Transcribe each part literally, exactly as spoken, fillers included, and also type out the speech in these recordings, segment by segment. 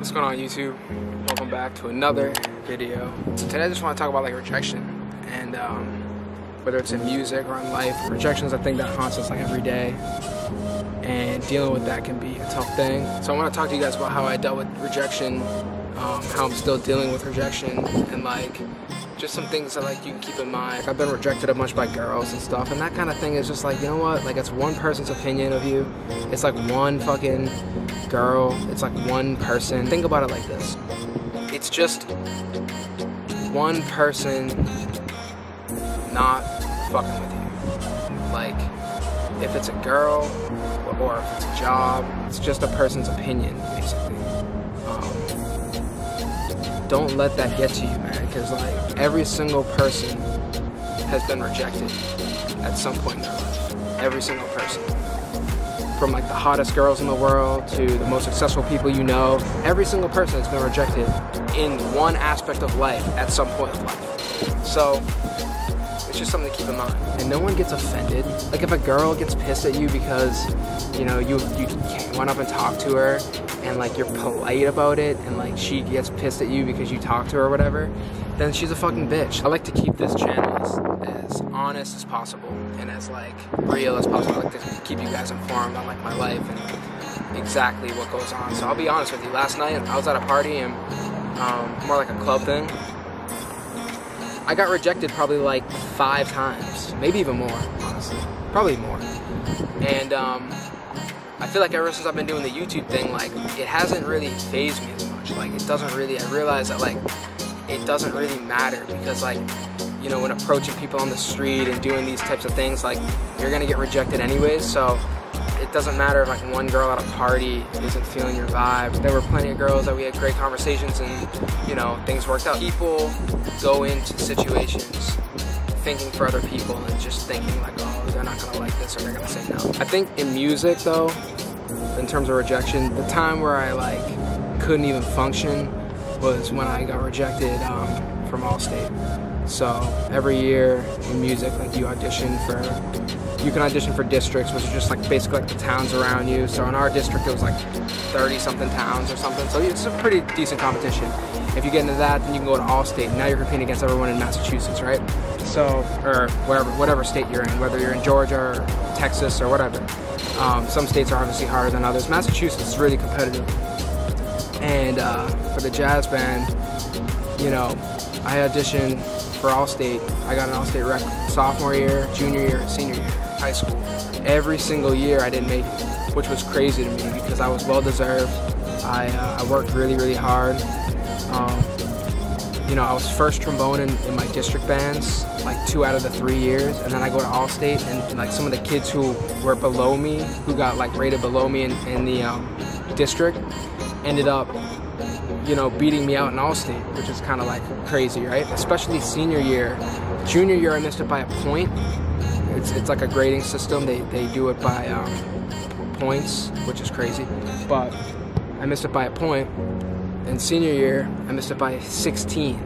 What's going on, YouTube? Welcome back to another video. Today I just want to talk about like rejection and um, whether it's in music or in life. Rejection is a thing that haunts us like every day, and dealing with that can be a tough thing. So I want to talk to you guys about how I dealt with rejection, um, how I'm still dealing with rejection, and like just some things that like you can keep in mind. I've been rejected a bunch by girls and stuff, and that kind of thing is just like, you know what, like it's one person's opinion of you. It's like one fucking girl, it's like one person. Think about it like this. It's just one person not fucking with you. Like, if it's a girl or if it's a job, it's just a person's opinion, basically. Um, don't let that get to you, man, because like every single person has been rejected at some point in their life. Every single person. From like the hottest girls in the world to the most successful people you know, every single person has been rejected in one aspect of life at some point in life. So it's just something to keep in mind. And no one gets offended. Like if a girl gets pissed at you because, you know, you, you went up and talked to her and like you're polite about it and like she gets pissed at you because you talked to her or whatever, then she's a fucking bitch. I like to keep this channel as, as honest as possible and as like real as possible. I like to keep you guys informed on like my life and exactly what goes on. So I'll be honest with you, last night I was at a party, and um, more like a club thing. I got rejected probably like five times, maybe even more, honestly, probably more. And um, I feel like ever since I've been doing the YouTube thing, like it hasn't really fazed me as much. Like it doesn't really, I realize that like it doesn't really matter, because like, you know, when approaching people on the street and doing these types of things, like you're gonna get rejected anyways. So it doesn't matter if like one girl at a party isn't feeling your vibe. There were plenty of girls that we had great conversations and, you know, things worked out. People go into situations thinking for other people and just thinking like, oh, they're not gonna like this or they're gonna say no. I think in music though, in terms of rejection, the time where I like couldn't even function was when I got rejected um, from Allstate. So every year in music, like you audition for, you can audition for districts, which are just like basically like the towns around you. So in our district, it was like thirty something towns or something. So it's a pretty decent competition. If you get into that, then you can go to Allstate. Now you're competing against everyone in Massachusetts, right? So, or wherever, whatever state you're in, whether you're in Georgia or Texas or whatever. Um, some states are obviously harder than others. Massachusetts is really competitive. And uh, for the jazz band, you know, I auditioned for Allstate. I got an Allstate rec sophomore year, junior year, and senior year of high school. Every single year I didn't make it, which was crazy to me because I was well deserved. I, uh, I worked really, really hard. Um, you know, I was first trombone in, in my district bands, like two out of the three years, and then I go to Allstate, and like some of the kids who were below me, who got like rated below me in, in the um, district, ended up, you know, beating me out in Allstate, which is kind of like crazy, right? Especially senior year. Junior year, I missed it by a point. It's, it's like a grading system. They, they do it by um, points, which is crazy. But I missed it by a point. And senior year, I missed it by sixteen.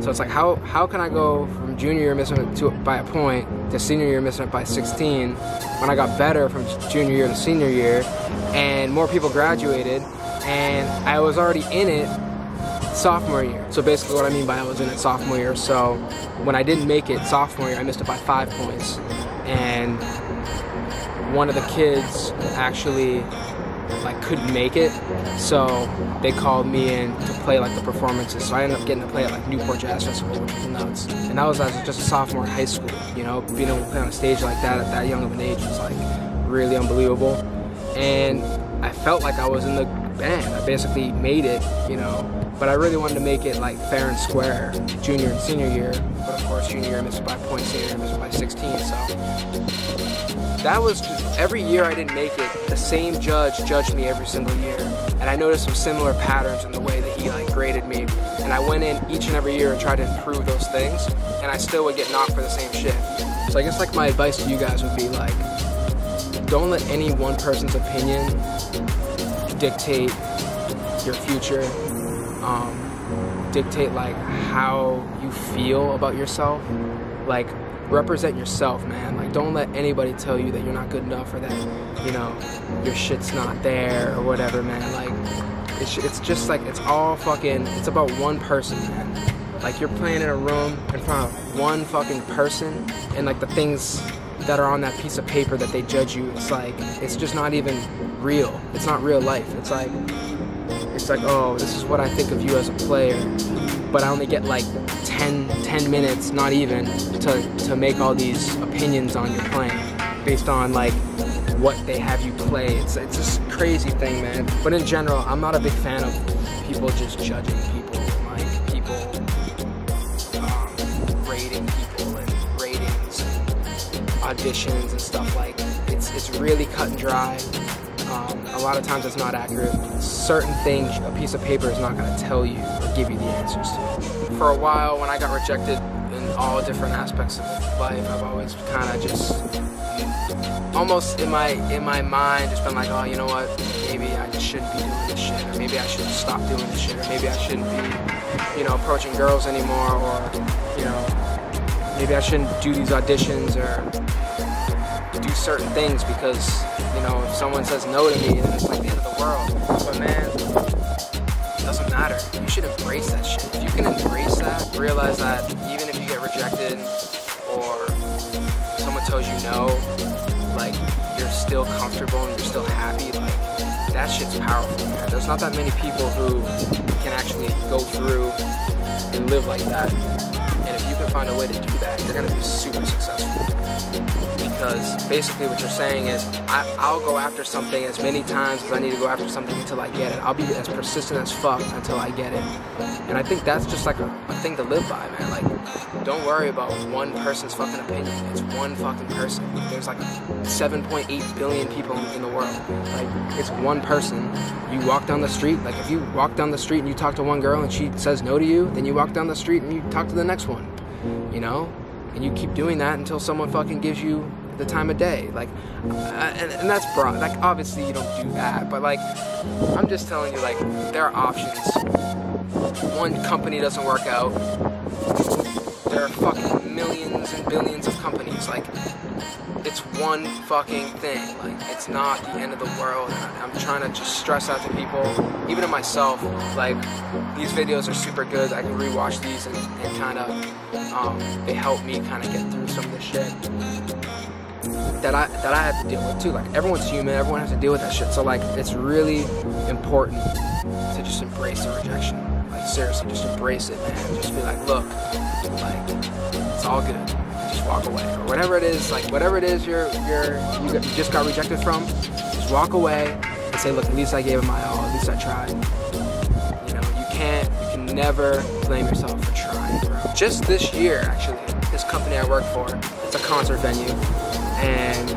So it's like, how, how can I go from junior year missing it to, by a point to senior year missing it by sixteen when I got better from junior year to senior year and more people graduated? And I was already in it sophomore year. So basically what I mean by I was in it sophomore year, so when I didn't make it sophomore year, I missed it by five points. And one of the kids actually like couldn't make it, so they called me in to play like the performances. So I ended up getting to play at like Newport Jazz Festival, which was nuts. And that was as just a sophomore in high school, you know, being able to play on a stage like that at that young of an age was like really unbelievable. And I felt like I was in the band. I basically made it, you know, but I really wanted to make it like fair and square junior and senior year, but of course junior year I missed it by points, senior year I missed it by sixteen, so that was just, every year I didn't make it, the same judge judged me every single year, and I noticed some similar patterns in the way that he like graded me, and I went in each and every year and tried to improve those things, and I still would get knocked for the same shit. So I guess like my advice to you guys would be like, don't let any one person's opinion dictate your future, um, dictate like how you feel about yourself. Like represent yourself, man. Like don't let anybody tell you that you're not good enough or that, you know, your shit's not there or whatever, man. Like it's, it's just like, it's all fucking, it's about one person, man. Like, you're playing in a room in front of one fucking person, and like the things that are on that piece of paper that they judge you, it's like, it's just not even real. It's not real life. It's like, it's like, oh, this is what I think of you as a player, but I only get like ten, ten minutes, not even, to, to make all these opinions on your playing based on like what they have you play. It's, it's this crazy thing, man. But in general, I'm not a big fan of people just judging people, like people um, rating people and ratings and auditions and stuff like that. It's, it's really cut and dry. Um, a lot of times it's not accurate. Certain things a piece of paper is not going to tell you or give you the answers to. For a while, when I got rejected in all different aspects of life, I've always kind of just almost in my in my mind just been like, oh, you know what, maybe I shouldn't be doing this shit, or maybe I should stop doing this shit, or maybe I shouldn't be, you know, approaching girls anymore, or, you know, maybe I shouldn't do these auditions or do certain things because, you know, if someone says no to me, then it's like the end of the world. But man, it doesn't matter. You should embrace that shit. If you can embrace that, realize that even if you get rejected or someone tells you no, like, you're still comfortable and you're still happy. Like, that shit's powerful, man. There's not that many people who can actually go through and live like that. And if you can find a way to do that, you're gonna be super successful. Because basically what you're saying is, I, I'll go after something as many times as I need to go after something until I get it. I'll be as persistent as fuck until I get it. And I think that's just like a, a thing to live by, man. Like, don't worry about one person's fucking opinion. It's one fucking person. There's like seven point eight billion people in the world. Like, it's one person. You walk down the street, like if you walk down the street and you talk to one girl and she says no to you, then you walk down the street and you talk to the next one, you know? And you keep doing that until someone fucking gives you the time of day. Like, and, and that's broad. Like, obviously you don't do that, but like, I'm just telling you, like, there are options. One company doesn't work out, there are fucking millions and billions of companies. Like, it's one fucking thing. Like, it's not the end of the world. I'm trying to just stress out to people, even to myself, like, these videos are super good. I can rewatch these and, and kind of, um, they help me kind of get through some of this shit that I that I have to deal with too. Like, everyone's human, everyone has to deal with that shit. So like, it's really important to just embrace the rejection. Like, seriously, just embrace it, man. Just be like, look, like, it's all good. Just walk away, or whatever it is. Like, whatever it is you're you're you just got rejected from, just walk away and say, look, at least I gave it my all. At least I tried. You know, you can't, you can never blame yourself for trying, bro. Just this year, actually, this company I work for, it's a concert venue. And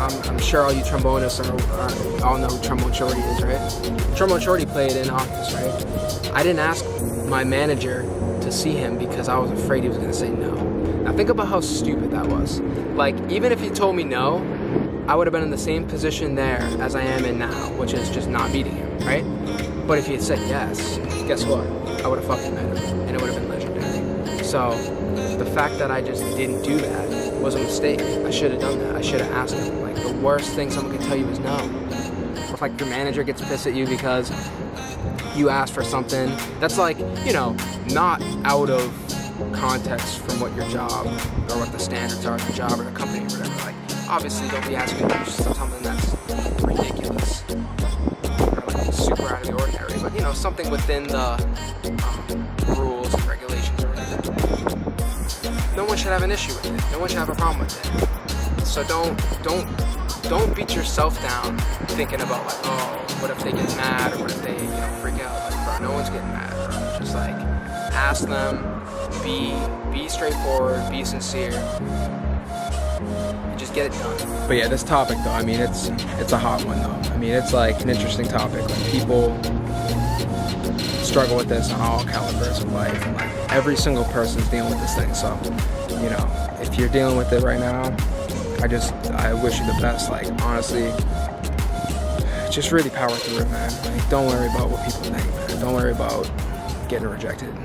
I'm, I'm sure all you trombonists are, are, all know who Trombone Shorty is, right? Trombone Shorty played in August, right? I didn't ask my manager to see him because I was afraid he was going to say no. Now think about how stupid that was. Like, even if he told me no, I would have been in the same position there as I am in now, which is just not meeting him, right? But if he had said yes, guess what? I would have fucking met him, and it would have been legendary. So the fact that I just didn't do that was a mistake. I should have done that. I should have asked them. Like, the worst thing someone can tell you is no. If like your manager gets pissed at you because you asked for something that's like, you know, not out of context from what your job or what the standards are of the job or the company or whatever. Like, obviously don't be asking for something that's ridiculous or like super out of the ordinary, but you know, something within the um, rules and regulations or whatever. No one should have an issue with it. No one should have a problem with it. So don't, don't, don't beat yourself down thinking about like, oh, what if they get mad, or what if they, you know, freak out? Like, bro, no one's getting mad, bro. Just like, ask them, be, be straightforward, be sincere, and just get it done. But yeah, this topic though, I mean, it's, it's a hot one though. I mean, it's like an interesting topic. Like, people struggle with this on all calibers of life, and like every single person's dealing with this thing. So, you know, if you're dealing with it right now, I just, I wish you the best. Like, honestly, just really power through it, man. Like, don't worry about what people think, man. Don't worry about getting rejected.